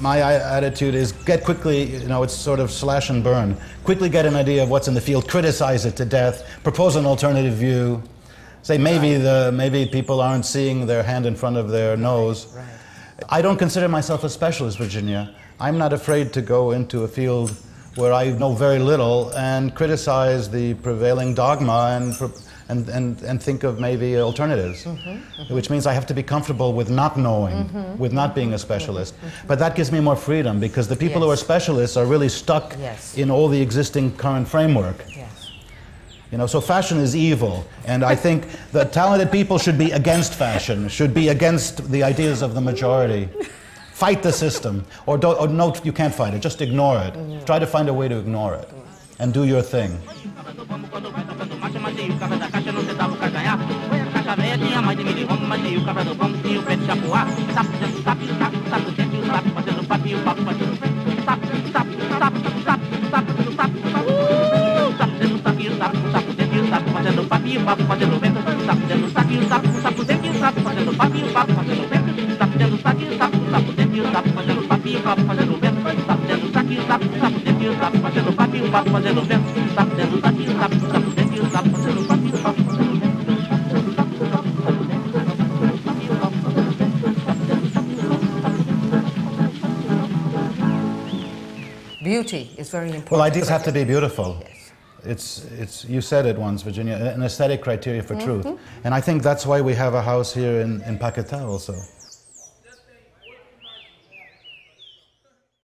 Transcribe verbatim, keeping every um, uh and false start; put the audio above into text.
My attitude is get quickly, you know, it's sort of slash and burn. Quickly get an idea of what's in the field, criticize it to death, propose an alternative view, say maybe, right. the, maybe people aren't seeing their hand in front of their nose. Right. Right. I don't consider myself a specialist, Virginia. I'm not afraid to go into a field where I know very little and criticize the prevailing dogma and, and, and, and think of maybe alternatives, mm-hmm, mm-hmm. which means I have to be comfortable with not knowing, mm-hmm. with not being a specialist. Mm-hmm. But that gives me more freedom because the people yes. who are specialists are really stuck yes. in all the existing current framework. Yes. You know, so fashion is evil, and I think that talented people should be against fashion, should be against the ideas of the majority. Fight the system, or, don't, or no, you can't fight it, just ignore it. Yeah. Try to find a way to ignore it, and do your thing. Beauty is very important. Well, ideas have to be beautiful. Yes. It's, it's, you said it once, Virginia, an aesthetic criteria for mm-hmm. truth. And I think that's why we have a house here in, in Paquetá also.